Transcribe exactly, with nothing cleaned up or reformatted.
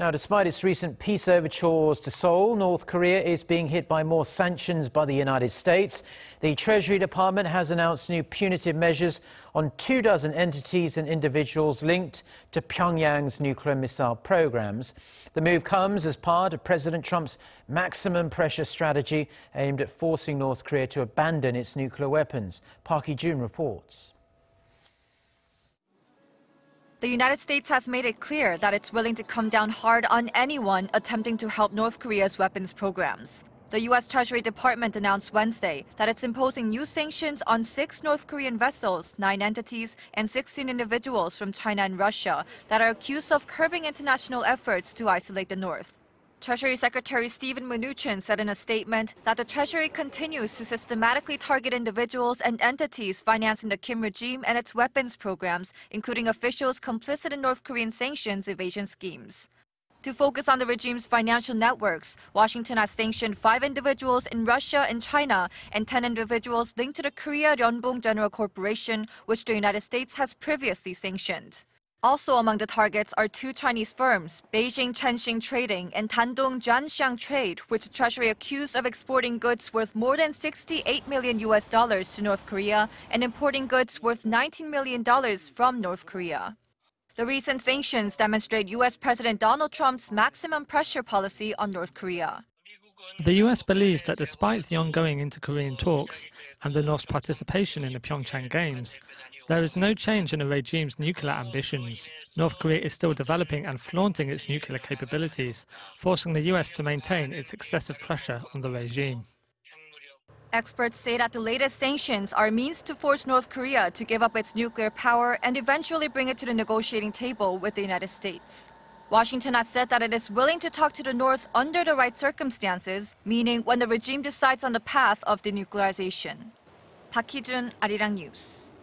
Now, despite its recent peace overtures to Seoul, North Korea is being hit by more sanctions by the United States. The Treasury Department has announced new punitive measures on two dozen entities and individuals linked to Pyongyang's nuclear missile programs. The move comes as part of President Trump's maximum pressure strategy aimed at forcing North Korea to abandon its nuclear weapons. Park Hee-jun reports. The United States has made it clear that it's willing to come down hard on anyone attempting to help North Korea's weapons programs. The U S Treasury Department announced Wednesday that it's imposing new sanctions on six North Korean vessels, nine entities, and sixteen individuals from China and Russia that are accused of curbing international efforts to isolate the North. Treasury Secretary Steven Mnuchin said in a statement that the Treasury continues to systematically target individuals and entities financing the Kim regime and its weapons programs, including officials complicit in North Korean sanctions evasion schemes. To focus on the regime's financial networks, Washington has sanctioned five individuals in Russia and China and ten individuals linked to the Korea Ryonbong General Corporation, which the United States has previously sanctioned. Also among the targets are two Chinese firms, Beijing Chenxing Trading and Dandong Jianxiang Trade, which the Treasury accused of exporting goods worth more than sixty-eight million U S dollars to North Korea and importing goods worth nineteen million dollars from North Korea. The recent sanctions demonstrate U S President Donald Trump's maximum pressure policy on North Korea. The U S believes that despite the ongoing inter-Korean talks and the North's participation in the PyeongChang Games, there is no change in the regime's nuclear ambitions. North Korea is still developing and flaunting its nuclear capabilities, forcing the U S to maintain its excessive pressure on the regime. Experts say that the latest sanctions are means to force North Korea to give up its nuclear power and eventually bring it to the negotiating table with the United States. Washington has said that it is willing to talk to the North under the right circumstances, meaning when the regime decides on the path of denuclearization. Park Hee-jun, Arirang News.